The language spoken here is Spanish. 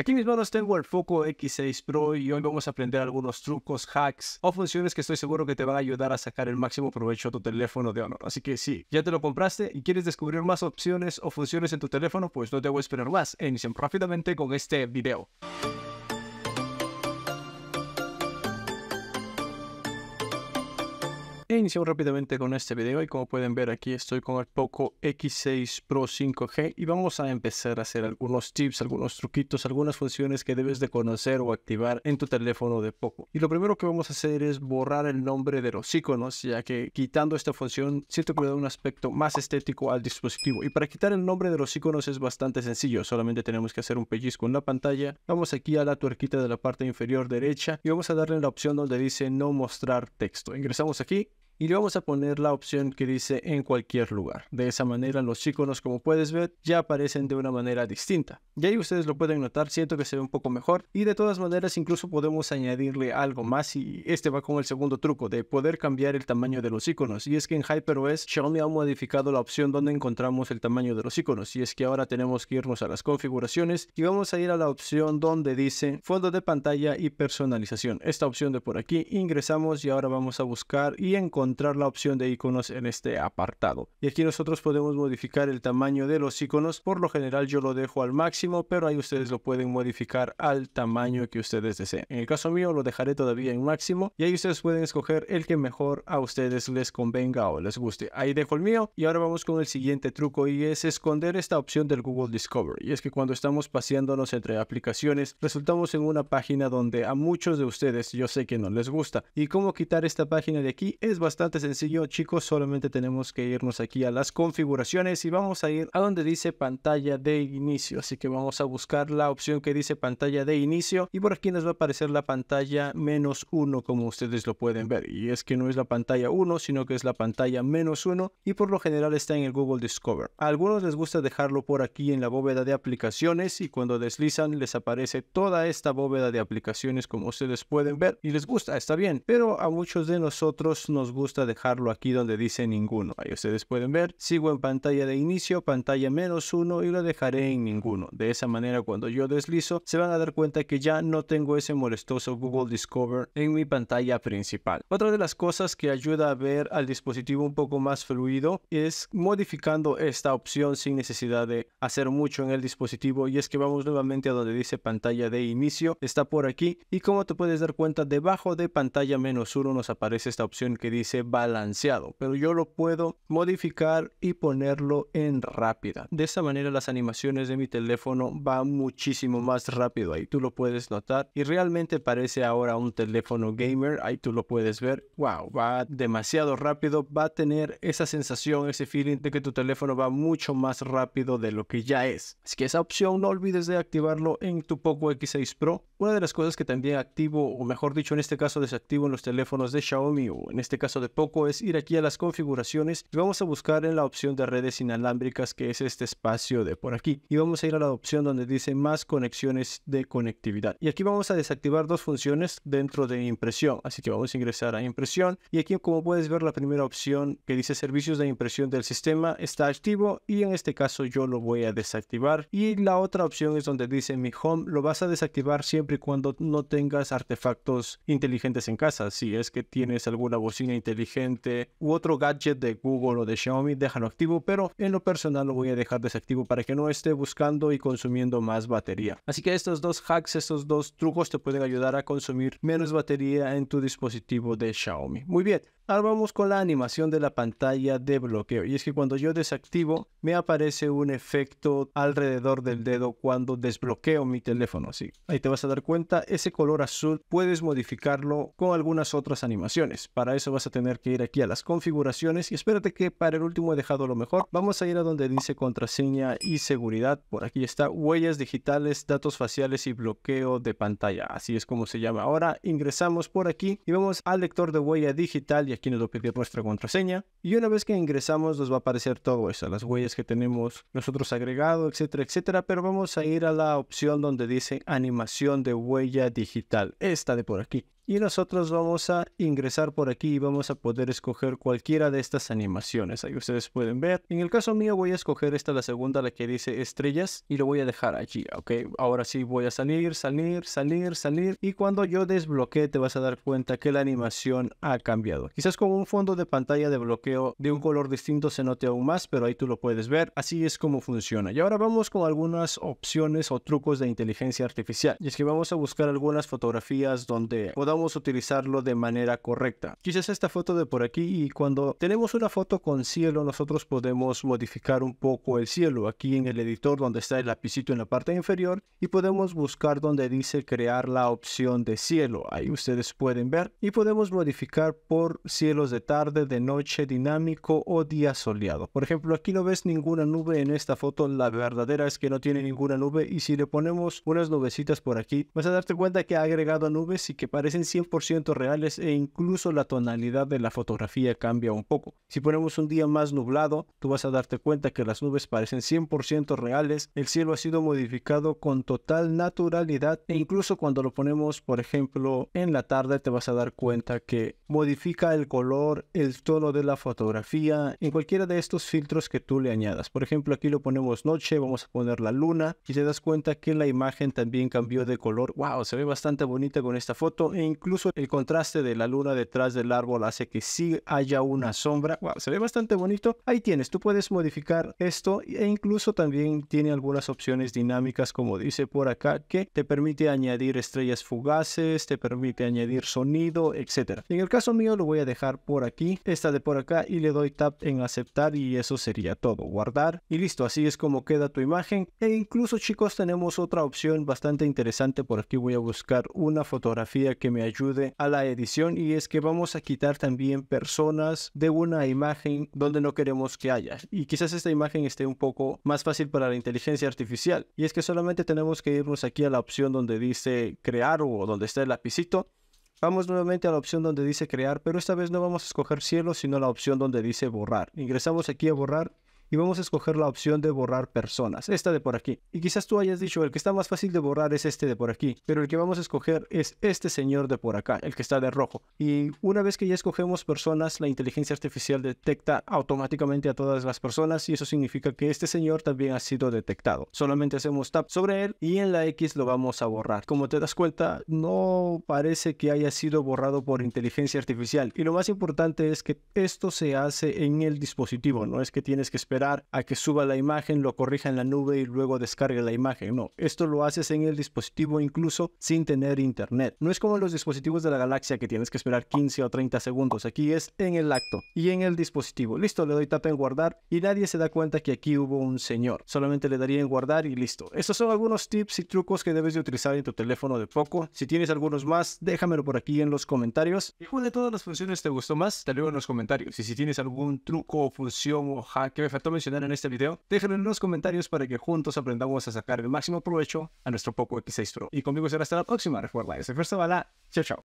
Aquí mis manos tengo el Poco X6 Pro y hoy vamos a aprender algunos trucos, hacks o funciones que estoy seguro que te van a ayudar a sacar el máximo provecho a tu teléfono de Honor. Así que si ya te lo compraste y quieres descubrir más opciones o funciones en tu teléfono, pues no te voy a esperar más e iniciamos rápidamente con este video. Iniciamos rápidamente con este video y como pueden ver aquí estoy con el Poco X6 Pro 5G y vamos a empezar a hacer algunos tips, algunos truquitos, algunas funciones que debes de conocer o activar en tu teléfono de Poco. Y lo primero que vamos a hacer es borrar el nombre de los iconos, ya que quitando esta función siento que me da un aspecto más estético al dispositivo. Y para quitar el nombre de los iconos es bastante sencillo, solamente tenemos que hacer un pellizco en la pantalla. Vamos aquí a la tuerquita de la parte inferior derecha y vamos a darle la opción donde dice no mostrar texto. Ingresamos aquí y le vamos a poner la opción que dice en cualquier lugar. De esa manera los iconos, como puedes ver, ya aparecen de una manera distinta. Y ahí ustedes lo pueden notar, siento que se ve un poco mejor. Y de todas maneras incluso podemos añadirle algo más, y este va con el segundo truco de poder cambiar el tamaño de los iconos. Y es que en HyperOS, Xiaomi ha modificado la opción donde encontramos el tamaño de los iconos. Y es que ahora tenemos que irnos a las configuraciones y vamos a ir a la opción donde dice fondo de pantalla y personalización. Esta opción de por aquí ingresamos y ahora vamos a buscar y encontrar la opción de iconos en este apartado. Y aquí nosotros podemos modificar el tamaño de los iconos. Por lo general yo lo dejo al máximo, pero ahí ustedes lo pueden modificar al tamaño que ustedes deseen. En el caso mío lo dejaré todavía en máximo y ahí ustedes pueden escoger el que mejor a ustedes les convenga o les guste. Ahí dejo el mío y ahora vamos con el siguiente truco y es esconder esta opción del Google Discovery. Y es que cuando estamos paseándonos entre aplicaciones resultamos en una página donde a muchos de ustedes yo sé que no les gusta. Y cómo quitar esta página de aquí es bastante sencillo, chicos, solamente tenemos que irnos aquí a las configuraciones y vamos a ir a donde dice pantalla de inicio. Así que vamos a buscar la opción que dice pantalla de inicio y por aquí nos va a aparecer la pantalla -1 como ustedes lo pueden ver. Y es que no es la pantalla 1 sino que es la pantalla -1 y por lo general está en el Google Discover. A algunos les gusta dejarlo por aquí en la bóveda de aplicaciones y cuando deslizan les aparece toda esta bóveda de aplicaciones como ustedes pueden ver y les gusta, está bien, pero a muchos de nosotros nos gusta dejarlo aquí donde dice ninguno. Ahí ustedes pueden ver, sigo en pantalla de inicio, pantalla -1 y lo dejaré en ninguno. De esa manera cuando yo deslizo se van a dar cuenta que ya no tengo ese molestoso Google Discover en mi pantalla principal. Otra de las cosas que ayuda a ver al dispositivo un poco más fluido es modificando esta opción sin necesidad de hacer mucho en el dispositivo, y es que vamos nuevamente a donde dice pantalla de inicio, está por aquí y como te puedes dar cuenta debajo de pantalla -1 nos aparece esta opción que dice balanceado, pero yo lo puedo modificar y ponerlo en rápida. De esta manera las animaciones de mi teléfono van muchísimo más rápido, ahí tú lo puedes notar y realmente parece ahora un teléfono gamer. Ahí tú lo puedes ver, wow, va demasiado rápido, va a tener esa sensación, ese feeling de que tu teléfono va mucho más rápido de lo que ya es. Así que esa opción no olvides de activarlo en tu Poco X6 Pro. Una de las cosas que también activo, o mejor dicho en este caso desactivo en los teléfonos de Xiaomi o en este caso de Poco, es ir aquí a las configuraciones y vamos a buscar en la opción de redes inalámbricas, que es este espacio de por aquí, y vamos a ir a la opción donde dice más conexiones de conectividad y aquí vamos a desactivar dos funciones dentro de impresión. Así que vamos a ingresar a impresión y aquí como puedes ver la primera opción que dice servicios de impresión del sistema está activo y en este caso yo lo voy a desactivar, y la otra opción es donde dice mi home, lo vas a desactivar siempre y cuando no tengas artefactos inteligentes en casa. Si es que tienes alguna bocina inteligente u otro gadget de Google o de Xiaomi, déjalo activo, pero en lo personal lo voy a dejar desactivo para que no esté buscando y consumiendo más batería. Así que estos dos hacks, estos dos trucos te pueden ayudar a consumir menos batería en tu dispositivo de Xiaomi. Muy bien, ahora vamos con la animación de la pantalla de bloqueo, y es que cuando yo desactivo me aparece un efecto alrededor del dedo cuando desbloqueo mi teléfono. Sí, ahí te vas a dar cuenta, ese color azul puedes modificarlo con algunas otras animaciones. Para eso vas a tener que ir aquí a las configuraciones y espérate que para el último he dejado lo mejor. Vamos a ir a donde dice contraseña y seguridad, por aquí está huellas digitales, datos faciales y bloqueo de pantalla, así es como se llama ahora. Ingresamos por aquí y vamos al lector de huella digital y aquí nos va a pedir nuestra contraseña y una vez que ingresamos nos va a aparecer todo eso, las huellas que tenemos nosotros agregado, etcétera, etcétera. Pero vamos a ir a la opción donde dice animación de huella digital, esta de por aquí. y nosotros vamos a ingresar por aquí y vamos a poder escoger cualquiera de estas animaciones. Ahí ustedes pueden ver. En el caso mío voy a escoger esta, la segunda, la que dice estrellas, y lo voy a dejar allí, ¿ok? Ahora sí voy a salir, salir, salir, salir, y cuando yo desbloquee te vas a dar cuenta que la animación ha cambiado. Quizás con un fondo de pantalla de bloqueo de un color distinto se note aún más, pero ahí tú lo puedes ver. Así es como funciona. Y ahora vamos con algunas opciones o trucos de inteligencia artificial. Y es que vamos a buscar algunas fotografías donde podamos utilizarlo de manera correcta. Quizás esta foto de por aquí, y cuando tenemos una foto con cielo nosotros podemos modificar un poco el cielo aquí en el editor donde está el lapicito en la parte inferior, y podemos buscar donde dice crear la opción de cielo. Ahí ustedes pueden ver, y podemos modificar por cielos de tarde, de noche, dinámico o día soleado. Por ejemplo, aquí no ves ninguna nube en esta foto. La verdadera es que no tiene ninguna nube, y si le ponemos unas nubecitas por aquí vas a darte cuenta que ha agregado nubes y que parecen 100% reales, e incluso la tonalidad de la fotografía cambia un poco. Si ponemos un día más nublado, tú vas a darte cuenta que las nubes parecen 100% reales. El cielo ha sido modificado con total naturalidad, e incluso cuando lo ponemos, por ejemplo, en la tarde, te vas a dar cuenta que modifica el color, el tono de la fotografía en cualquiera de estos filtros que tú le añadas. Por ejemplo, aquí lo ponemos noche, vamos a poner la luna, y te das cuenta que la imagen también cambió de color. Wow, se ve bastante bonita con esta foto, e incluso el contraste de la luna detrás del árbol hace que sí haya una sombra. Wow, se ve bastante bonito. Ahí tienes, tú puedes modificar esto, e incluso también tiene algunas opciones dinámicas, como dice por acá, que te permite añadir estrellas fugaces, te permite añadir sonido, etcétera. En el caso mío lo voy a dejar por aquí, esta de por acá, y le doy tap en aceptar, y eso sería todo. Guardar y listo. Así es como queda tu imagen. E incluso, chicos, tenemos otra opción bastante interesante. Por aquí voy a buscar una fotografía que me ayude a la edición, y es que vamos a quitar también personas de una imagen donde no queremos que haya, y quizás esta imagen esté un poco más fácil para la inteligencia artificial. Y es que solamente tenemos que irnos aquí a la opción donde dice crear, o donde está el lapicito. Vamos nuevamente a la opción donde dice crear, pero esta vez no vamos a escoger cielo, sino la opción donde dice borrar. Ingresamos aquí a borrar y vamos a escoger la opción de borrar personas, esta de por aquí. Y quizás tú hayas dicho, el que está más fácil de borrar es este de por aquí, pero el que vamos a escoger es este señor de por acá, el que está de rojo. Y una vez que ya escogemos personas, la inteligencia artificial detecta automáticamente a todas las personas, y eso significa que este señor también ha sido detectado. Solamente hacemos tap sobre él y en la X lo vamos a borrar. Como te das cuenta, no parece que haya sido borrado por inteligencia artificial. Y lo más importante es que esto se hace en el dispositivo, no es que tienes que esperar a que suba la imagen, lo corrija en la nube y luego descargue la imagen. No, esto lo haces en el dispositivo, incluso sin tener internet. No es como los dispositivos de la galaxia que tienes que esperar 15 o 30 segundos. Aquí es en el acto y en el dispositivo. Listo, le doy tap en guardar y nadie se da cuenta que aquí hubo un señor. Solamente le daría en guardar y listo. Estos son algunos tips y trucos que debes de utilizar en tu teléfono de Poco. Si tienes algunos más, déjamelo por aquí en los comentarios. ¿Y cuál de todas las funciones te gustó más? Te leo en los comentarios. Y si tienes algún truco o función o hack que me faltó mencionar en este video, déjenlo en los comentarios para que juntos aprendamos a sacar el máximo provecho a nuestro Poco X6 Pro. Y conmigo será hasta la próxima. Recuerda, yo soy Fer Zavala. Chao, chao.